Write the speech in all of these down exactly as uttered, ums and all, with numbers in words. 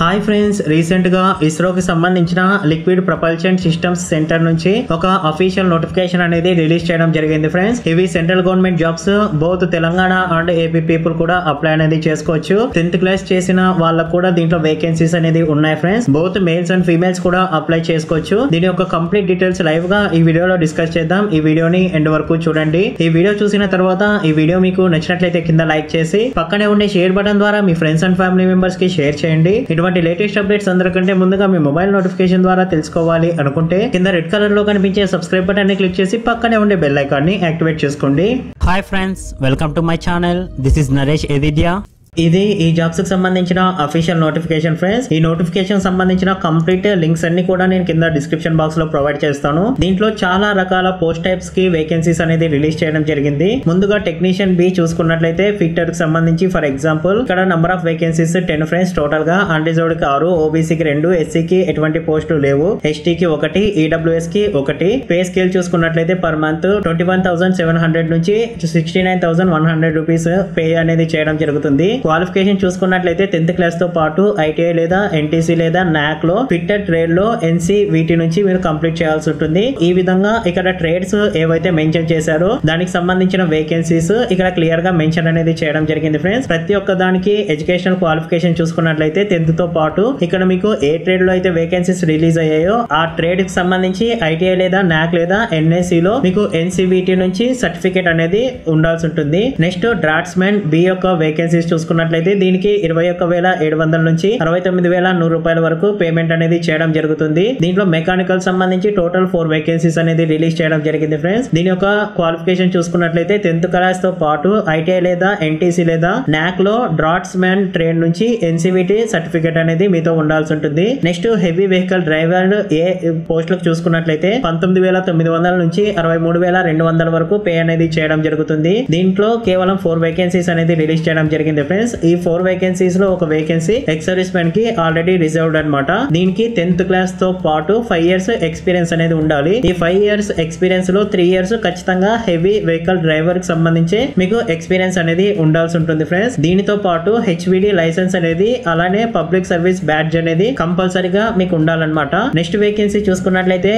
Hi friends, recent గా ఇస్రో కి సంబంధించిన లిక్విడ్ ప్రపల్షన్ సిస్టమ్స్ సెంటర్ నుంచి ఒక అఫీషియల్ నోటిఫికేషన్ అనేది రిలీజ్ చేయడం జరిగింది ఫ్రెండ్స్. ఇవి central government jobs, both Telangana and AP people కూడా అప్లై అనేది చేసుకోవచ్చు. టెన్త్ క్లాస్ చేసిన వాళ్ళకు కూడా దీంట్లో వేకెన్సీస్ అనేది ఉన్నాయి friends. Both males and females కూడా అప్లై చేసుకోవచ్చు. దీని యొక్క కంప్లీట్ డీటెయిల్స్ లైవ్ గా ఈ వీడియోలో డిస్కస్ చేద్దాం. ఈ వీడియోని ఎండ్ వరకు చూడండి. ఈ వీడియో చూసిన తర్వాత ఈ వీడియో మీకు నచ్చినట్లయితే కింద లైక్ చేసి పక్కనే ఉండే షేర్ బటన్ ద్వారా మీ ఫ్రెండ్స్ అండ్ ఫ్యామిలీ మెంబర్స్ కి షేర్ చేయండి. లేటెస్ట్ అప్డేట్స్ అందరికంటే ముందుగా మీ మొబైల్ నోటిఫికేషన్ ద్వారా తెలుసుకోవాలి అనుకుంటే కింద రెడ్ కలర్ లో కనిపించే సబ్స్క్రైబ్ బటన్ ని క్లిక్ చేసి పక్కనే ఉండే బెల్ ఐకాన్ ని యాక్టివేట్ చేసుకోండి. Hi friends, welcome to my channel. This is Naresh ఎదిడియా. ఇది ఈ జాబ్స్ కి సంబంధించిన అఫీషియల్ నోటిఫికేషన్ ఫ్రెండ్స్. ఈ నోటిఫికేషన్ సంబంధించిన కంప్లీట్ లింక్స్ అన్ని కూడా నేను కింద డిస్క్రిప్షన్ బాక్స్ లో ప్రొవైడ్ చేస్తాను. దీంట్లో చాలా రకాల పోస్ట్ టైప్స్ కి వేకెన్సీస్ అనేది రిలీజ్ చేయడం జరిగింది. ముందుగా టెక్నీషియన్ బి చూసుకున్నట్లయితే ఫిట్టర్ కి సంబంధించి ఫర్ ఎగ్జాంపుల్ ఇక్కడ number of vacancies ten friends total గా. అన్రిజర్వ్డ్ కి ఆరు, ఓబీసీ కి రెండు, ఎస్సీ కి ఎటువంటి పోస్టులు లేవు, ఎస్టీ కి ఒకటి, ఈడబ్ల్యూఎస్ కి ఒకటి. పే స్కేల్ చూసుకున్నట్లయితే per month twenty one thousand seven hundred నుంచి sixty nine thousand one hundred rupees pay అనేది చేయడం జరుగుతుంది. క్వాలిఫికేషన్ చూసుకున్నట్లయితే టెన్త్ క్లాస్ తో పాటు ఐటీఐ లేదా ఎన్టీసీ లేదా నాక్ లో ఫిట్టర్ ట్రేడ్ లో ఎన్సీ వీటి నుంచి మీరు కంప్లీట్ చేయాల్సి ఉంటుంది. ఈ విధంగా ఇక్కడ ట్రేడ్స్ ఏవైతే మెన్షన్ చేశారో దానికి సంబంధించిన వేకెన్సీస్ ఇక్కడ క్లియర్ గా మెన్షన్ అనేది చేయడం జరిగింది ఫ్రెండ్స్. ప్రతి ఒక్క దానికి ఎడ్యుకేషనల్ క్వాలిఫికేషన్ చూసుకున్నట్లయితే టెన్త్ తో పాటు ఇక్కడ మీకు ఏ ట్రేడ్ లో అయితే వేకెన్సీస్ రిలీజ్ అయ్యాయో ఆ ట్రేడ్ కి సంబంధించి ఐటీఐ లేదా నాక్ లేదా ఎన్ఎస్సీ లో మీకు ఎన్సీవీటీ నుంచి సర్టిఫికేట్ అనేది ఉండాల్సి ఉంటుంది. నెక్స్ట్ డ్రాట్స్మెన్ బి యొక్క వేకెన్సీస్ చూసుకుంటే యితే దీనికి ఇరవై ఒక్క వేల ఏడు వందల నుంచి అరవై తొమ్మిది వేల నూరు రూపాయల వరకు పేమెంట్ అనేది చేయడం జరుగుతుంది. దీంట్లో మెకానికల్ సంబంధించి టోటల్ ఫోర్ వేకెన్సీస్ అనేది రిలీజ్ చేయడం జరిగింది ఫ్రెండ్స్. దీని యొక్క క్వాలిఫికేషన్ చూసుకున్నట్లయితే టెన్త్ క్లాస్ తో పాటు ఐటీఐ లేదా ఎన్టీసీ లేదా నాక్ లో డ్రాట్స్ మ్యాన్ ట్రేడ్ నుంచి ఎన్సీవీటీ సర్టిఫికేట్ అనేది మీతో ఉండాల్సి ఉంటుంది. నెక్స్ట్ హెవీ వెహికల్ డ్రైవర్ ఏ పోస్ట్ లకు చూసుకున్నట్లయితే పంతొమ్మిది వేల తొమ్మిది వందల నుంచి అరవై మూడు వేల రెండు వందల వరకు పే అనేది చేయడం జరుగుతుంది. దీంట్లో కేవలం ఫోర్ వేకెన్సీస్ అనేది రిలీజ్ చేయడం జరిగింది ఫ్రెండ్స్. ఈ ఫోర్ వేకెన్సీస్ లో ఒక వేకెన్సీ ఎక్స్ సర్వీస్ మెన్ కి ఆల్రెడీ రిజర్వ్డ్ అన్నమాట. దీనికి టెన్త్ క్లాస్ తో పాటు ఫైవ్ ఇయర్స్ ఎక్స్పీరియన్స్ అనేది ఉండాలి. ఈ ఫైవ్ ఇయర్స్ ఎక్స్పీరియన్స్ లో త్రీ ఇయర్స్ ఖచ్చితంగా హెవీ వెహికల్ డ్రైవర్ కి సంబంధించి మీకు ఎక్స్పీరియన్స్ అనేది ఉండాల్సి ఉంటుంది ఫ్రెండ్స్. దీనితో పాటు హెచ్విడి లైసెన్స్ అనేది అలానే పబ్లిక్ సర్వీస్ బ్యాడ్జ్ అనేది కంపల్సరీగా మీకు ఉండాలన్నమాట. నెక్స్ట్ వేకెన్సీ చూసుకున్నట్లయితే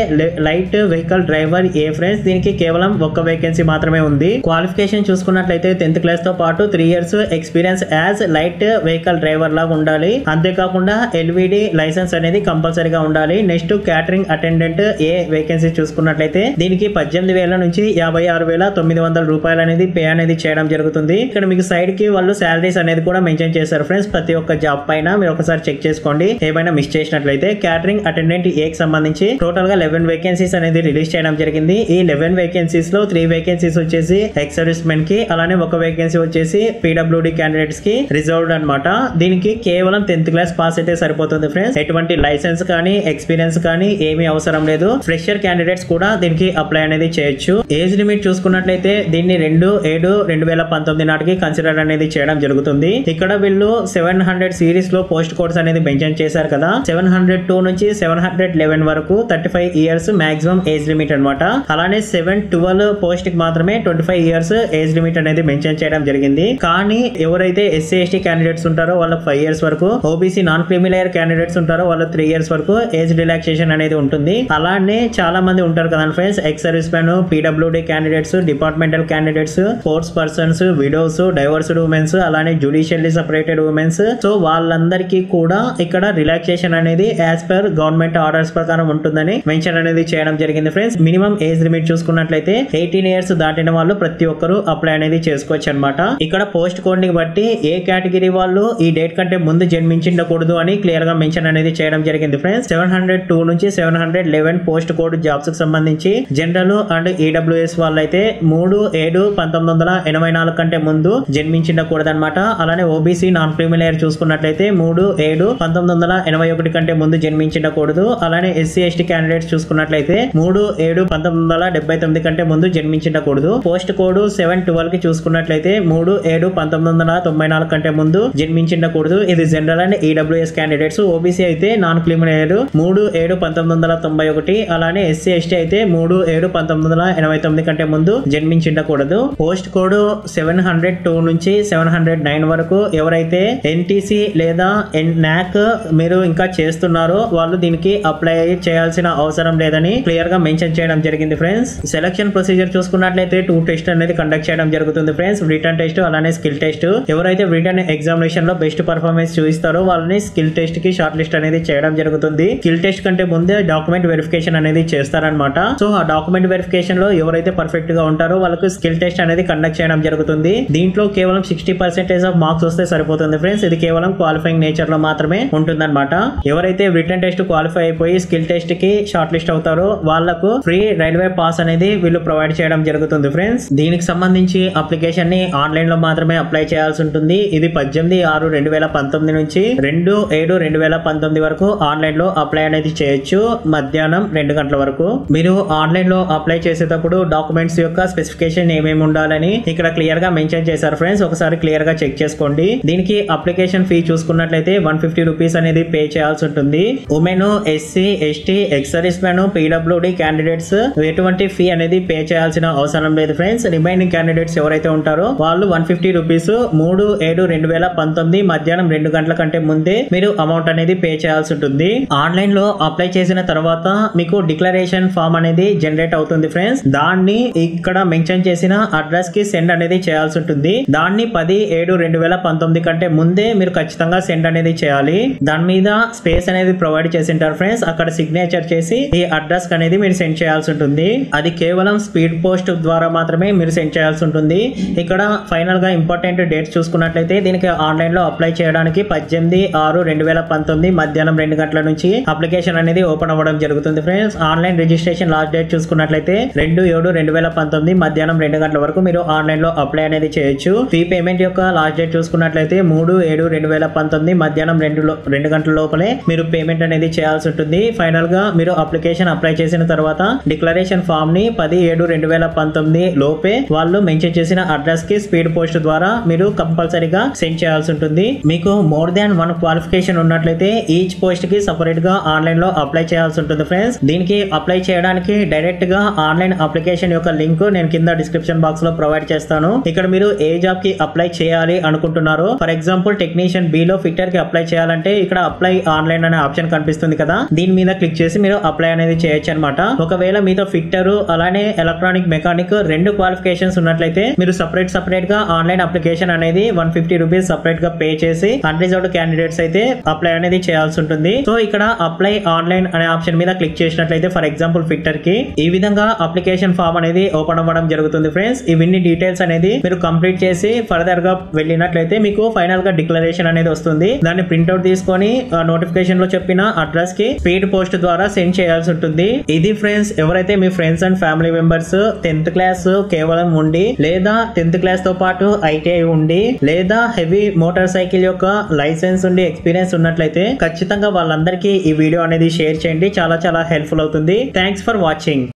light vehicle driver A friends. దీనికి కేవలం ఒక్క వేకెన్సీ మాత్రమే ఉంది. క్వాలిఫికేషన్ చూసుకున్నట్లయితే టెన్త్ క్లాస్ తో పాటు three years experience as light vehicle driver లాగా ఉండాలి. అంతేకాకుండా ఎల్విడి లైసెన్స్ అనేది కంపల్సరీగా ఉండాలి. Next catering attendant A vacancy చూసుకున్నట్లయితే దీనికి పద్దెనిమిది వేల నుంచి యాభై ఆరు వేల తొమ్మిది వందల రూపాయలు అనేది పే అనేది చేయడం జరుగుతుంది. ఇక్కడ మీకు సైడ్ కి వాళ్ళు శాలరీస్ అనేది కూడా మెన్షన్ చేశారు ఫ్రెండ్స్. ప్రతి ఒక్క జాబ్ పైన మీరు ఒకసారి చెక్ చేసుకోండి ఏమైనా మిస్ చేసినట్లయితే. క్యాటరింగ్ అటెండెంట్ ఏ కి సంబంధించి టోటల్ గా లెవెన్ వేకెన్సీస్ అనేది రిలీజ్ చేయడం జరిగింది. ఈ లెవెన్ వేకెన్సీస్ లో త్రీ వేకెన్సీస్ వచ్చేసి ఎక్స్ సర్వీస్ మెన్ కి అలానే ఒక వేకెన్సీ వచ్చేసి పీడబ్ల్యూడి క్యాండిడేట్స్ కి రిజర్వ్డ్ అన్నమాట. దీనికి కేవలం టెన్త్ క్లాస్ పాస్ అయితే సరిపోతుంది ఫ్రెండ్స్. ఎటువంటి లైసెన్స్ కానీ ఎక్స్పీరియన్స్ కానీ ఏమీ అవసరం లేదు. ఫ్రెషర్ క్యాండిడేట్స్ కూడా దీనికి అప్లై అనేది చేయొచ్చు. ఏజ్ లిమిట్ చూసుకున్నట్లయితే దీన్ని రెండు ఏడు రెండు వేల పంతొమ్మిది నాటికి కన్సిడర్ అనేది చేయడం జరుగుతుంది. ఇక్కడ వీళ్ళు సెవెన్ హండ్రెడ్ సిరీస్ లో పోస్ట్ కోడ్స్ అనేది మెన్షన్ చేశారు కదా. సెవెన్ హండ్రెడ్ టూ నుంచి సెవెన్ హండ్రెడ్ లెవెన్ వరకు thirty five years maximum age limit అనమాట. అలానే సెవెన్ ట్వెల్వ్ పోస్ట్ కి మాత్రమే twenty five years age limit అనేది మెన్షన్ చేయడం జరిగింది. కానీ ఎవరైతే ఎస్సీ ఎస్టీ క్యాండిడేట్స్ ఉంటారో వాళ్ళకి ఫైవ్ ఇయర్స్ వరకు, ఓబీసీ నాన్ క్రిమిలేయర్ క్యాండిడేట్స్ ఉంటారో వాళ్ళ త్రీ ఇయర్స్ వరకు ఏజ్ రిలాక్సేషన్ అనేది ఉంటుంది. అలానే చాలా మంది ఉంటారు కదా friends, ex service men, PWD candidates, departmental candidates, sports persons, widows, divorced womens, అలానే జ్యుడిషియల్లీ సెపరేటెడ్ ఉమెన్స్. సో వాళ్ళందరికీ కూడా ఇక్కడ రిలాక్సేషన్ అనేది యాజ్ పర్ గవర్నమెంట్ ఆర్డర్స్ ప్రకారం ఉంటుందని మెన్షన్ అనేది చేయడం జరిగింది ఫ్రెండ్స్. మినిమం ఏజ్ లిమిట్ చూసుకున్నట్లయితే ఎయిటీన్ ఇయర్స్ దాటిన వాళ్ళు ప్రతి ఒక్కరు అప్లై అనేది చేసుకోవచ్చు అన్నమాట. ఇక్కడ పోస్ట్ కోడ్ ని బట్టి ఏ కేటగిరీ వాళ్ళు ఈ డేట్ కంటే ముందు జన్మించకూడదు అని క్లియర్ గా మెన్షన్ అనేది చేయడం జరిగింది ఫ్రెండ్స్. సెవెన్ హండ్రెడ్ టూ నుంచి seven hundred eleven post code jobs కి సంబంధించి జనరల్ అండ్ ఈడబ్ల్యూఎస్ వాళ్ళైతే మూడు ఏడు పంతొమ్మిది వందల ఎనభై నాలుగు కంటే ముందు జన్మించకూడదు అనమాట. అలానే ఓబీసీ నాన్ క్రిమిలేయర్ చూసుకున్నట్లయితే మూడు ఏడు పంతొమ్మిది వందల ఎనభై ఒకటి కంటే ముందు జన్మించకూడదు. అలానే ఎస్సీ ఎస్టీ క్యాండిడేట్స్ చూసుకున్నట్లయితే మూడు ఏడు పంతొమ్మిది వందల డెబ్బై తొమ్మిది కంటే ముందు జన్మించకూడదు. పోస్ట్ కోడ్ సెవెన్ ట్వెల్వ్ కి చూసుకున్నట్లయితే మూడు ఏడు పంతొమ్మిది వందల తొంభై ఇరవై నాలుగు కంటే ముందు జన్మించకూడదు. ఇది general and EWS candidates. OBC అయితే నాన్ క్రిమినల్ మూడు ఏడు పంతొమ్మిది వందల తొంభై ఒకటి అలానే ఎస్సీ ఎస్టీ అయితే మూడు ఏడు పంతొమ్మిది వందల ఎనభై తొమ్మిది కంటే ముందు జన్మించకూడదు. Post code seven hundred two నుంచి సెవెన్ హండ్రెడ్ నైన్ వరకు ఎవరైతే ఎన్టీసీ లేదా ఎన్ఎక్ మీరు ఇంకా చేస్తున్నారో వాళ్ళు దీనికి అప్లై చేయాల్సిన అవసరం లేదని క్లియర్ గా మెన్షన్ చేయడం జరిగింది ఫ్రెండ్స్. సెలక్షన్ ప్రొసీజర్ చూసుకున్నట్లయితే టూ టెస్ట్ అనేది కండక్ట్ చేయడం జరుగుతుంది ఫ్రెండ్స్. రిటర్న్ టెస్ట్ అలానే స్కిల్ టెస్ట్. ఎవరైతే రిటర్న్ ఎగ్జామినేషన్ లో బెస్ట్ పర్ఫార్మెన్స్ చూపిస్తారో వాళ్ళని స్కిల్ టెస్ట్ కి షార్ట్ లిస్ట్ అనేది చేయడం జరుగుతుంది. స్కిల్ టెస్ట్ కంటే ముందే డాక్యుమెంట్ వెరిఫికేషన్ అనేది చేస్తారనమాట. సో ఆ డాక్యుమెంట్ వెరిఫికేషన్ లో ఎవరైతే పర్ఫెక్ట్ గా ఉంటారో వాళ్ళకు స్కిల్ టెస్ట్ అనేది కండక్ట్ చేయడం జరుగుతుంది. దీంట్లో కేవలం సిక్స్టీ పర్సెంటేజ్ ఆఫ్ మార్క్స్ వస్తే సరిపోతుంది ఫ్రెండ్స్. ఇది కేవలం క్వాలిఫైయింగ్ నేచర్ లో మాత్రమే ఉంటుందన్నమాట. ఎవరైతే రిటర్న్ టెస్ట్ క్వాలిఫై అయిపోయి స్కిల్ టెస్ట్ కి షార్ట్ లిస్ట్ అవుతారో వాళ్లకు ఫ్రీ రైల్వే పాస్ అనేది వీళ్ళు ప్రొవైడ్ చేయడం జరుగుతుంది ఫ్రెండ్స్. దీనికి సంబంధించి అప్లికేషన్ ని ఆన్లైన్ లో మాత్రమే అప్లై చేయాల్సి ఉంటుంది. ఇది పద్దెనిమిది ఆరు రెండు వేల పంతొమ్మిది నుంచి రెండు ఏడు రెండు వేల పంతొమ్మిది వరకు ఆన్లైన్ లో అప్లై అనేది చేయొచ్చు, మధ్యాహ్నం రెండు గంటల వరకు. మీరు ఆన్లైన్ లో అప్లై చేసేటప్పుడు డాక్యుమెంట్స్ యొక్క స్పెసిఫికేషన్ ఏమేమి ఉండాలని ఇక్కడ క్లియర్ గా మెన్షన్ చేశారు ఫ్రెండ్స్. ఒకసారి క్లియర్ గా చెక్ చేసుకోండి. దీనికి అప్లికేషన్ ఫీ చూసుకున్నట్లయితే వన్ ఫిఫ్టీ రూపీస్ అనేది పే చేయాల్సి ఉంటుంది. Women, SC, ST, ex service men, PWD candidates ఎటువంటి ఫీ అనేది పే చేయాల్సిన అవసరం లేదు ఫ్రెండ్స్. రిమైనింగ్ క్యాండిడేట్స్ ఎవరైతే ఉంటారో వాళ్ళు వన్ ఫిఫ్టీ రూపీస్ మూడు ఏడు రెండు వేల పంతొమ్మిది మధ్యాహ్నం రెండు గంటల కంటే ముందే మీరు అమౌంట్ అనేది పే చేయాల్సి ఉంటుంది. ఆన్లైన్ లో అప్లై చేసిన తర్వాత మీకు డిక్లరేషన్ ఫామ్ అనేది జనరేట్ అవుతుంది ఫ్రెండ్స్. దాన్ని ఇక్కడ మెన్షన్ చేసిన అడ్రస్ కి సెండ్ అనేది చేయాల్సి ఉంటుంది. దాన్ని పది ఏడు రెండు వేల పంతొమ్మిది కంటే ముందే మీరు ఖచ్చితంగా సెండ్ అనేది చేయాలి. దాని మీద స్పేస్ అనేది ప్రొవైడ్ చేసి ఉంటారు ఫ్రెండ్స్. అక్కడ సిగ్నేచర్ చేసి ఈ అడ్రస్ అనేది మీరు సెండ్ చేయాల్సి ఉంటుంది. అది కేవలం స్పీడ్ పోస్ట్ ద్వారా మాత్రమే మీరు సెండ్ చేయాల్సి ఉంటుంది. ఇక్కడ ఫైనల్ గా ఇంపార్టెంట్ డేట్స్ చూసుకున్నట్లయితే దీనికి ఆన్లైన్ లో అప్లై చేయడానికి పద్దెనిమిది ఆరు రెండు వేల పంతొమ్మిది మధ్యాహ్నం రెండు గంటల నుంచి అప్లికేషన్ అనేది ఓపెన్ అవ్వడం జరుగుతుంది friends. Online registration last date చూసుకున్నట్లయితే రెండు ఏడు రెండు వేల పంతొమ్మిది మధ్యాహ్నం రెండు గంటల వరకు మీరు ఆన్లైన్ లో అప్లై అనేది చేయొచ్చు. ఫీ పేమెంట్ యొక్క లాస్ట్ డేట్ చూసుకున్నట్లయితే మూడు ఏడు రెండు వేల పంతొమ్మిది మధ్యాహ్నం రెండు రెండు గంటల లోపలే మీరు పేమెంట్ అనేది చేయాల్సి ఉంటుంది. ఫైనల్ గా మీరు అప్లికేషన్ అప్లై చేసిన తర్వాత డిక్లరేషన్ ఫామ్ ని పది ఏడు రెండు వేల పంతొమ్మిది లోపే వాళ్ళు మెన్షన్ చేసిన అడ్రస్ కి స్పీడ్ పోస్ట్ ద్వారా మీరు కంపల్సరీగా సెండ్ చేయాల్సి ఉంటుంది. మీకు మోర్ దాన్ వన్ క్వాలిఫికేషన్ ఉన్నట్లయితే ఈచ్ పోస్ట్ కి సపరేట్ గా ఆన్లైన్ లో అప్లై చేయాల్సి ఉంటుంది ఫ్రెండ్స్. దీనికి అప్లై చేయడానికి డైరెక్ట్ గా ఆన్లైన్ అప్లికేషన్ యొక్క లింక్ నేను కింద డిస్క్రిప్షన్ బాక్స్ లో ప్రొవైడ్ చేస్తాను. ఇక్కడ మీరు ఏ జాబ్ కి అప్లై చేయాలి అనుకుంటున్నారు, ఫర్ ఎగ్జాంపుల్ టెక్నీషియన్ బి లో ఫిట్టర్ కి అప్లై చేయాలంటే ఇక్కడ అప్లై ఆన్లైన్ అనే ఆప్షన్ కనిపిస్తుంది కదా, దీని మీద క్లిక్ చేసి మీరు అప్లై అనేది చేయొచ్చు అనమాట. ఒకవేళ మీతో ఫిట్టర్ అలానే ఎలక్ట్రానిక్ మెకానిక్ రెండు క్వాలిఫికేషన్స్ ఉన్నట్లయితే మీరు సపరేట్ సపరేట్ గా ఆన్లైన్ అప్లికేషన్ అనేది వన్ ఫిఫ్టీ రూపీస్ సపరేట్ గా పే చేసి అన్రిజర్వ్డ్ క్యాండిడేట్స్ అయితే అప్లై అనేది చేయాల్సి ఉంటుంది. సో ఇక్కడ అప్లై ఆన్లైన్ అనే ఆప్షన్ మీద క్లిక్ చేసినట్లయితే ఫర్ ఎగ్జాంపుల్ ఫిట్టర్ కి ఈ విధంగా అప్లికేషన్ ఫామ్ అనేది ఓపెన్ అవ్వడం జరుగుతుంది ఫ్రెండ్స్. ఇవన్నీ డీటెయిల్స్ అనేది మీరు కంప్లీట్ చేసి ఫర్దర్ గా వెళ్ళినట్లయితే మీకు ఫైనల్ గా డిక్లరేషన్ అనేది వస్తుంది. దాన్ని ప్రింట్అవుట్ తీసుకొని నోటిఫికేషన్ లో చెప్పిన అడ్రస్ కి స్పీడ్ పోస్ట్ ద్వారా సెండ్ చేయాల్సి ఉంటుంది. ఇది ఫ్రెండ్స్ ఎవరైతే మీ friends and family members tenth class కేవలం ఉండి లేదా టెన్త్ క్లాస్ తో పాటు ఐటీఐ ఉండి లేదా హెవీ మోటార్ సైకిల్ యొక్క లైసెన్స్ ఉండి ఎక్స్పీరియన్స్ ఉన్నట్లయితే ఖచ్చితంగా వాళ్ళందరికీ ఈ వీడియో అనేది షేర్ చేయండి. చాలా చాలా హెల్ప్ఫుల్ అవుతుంది. Thanks for watching.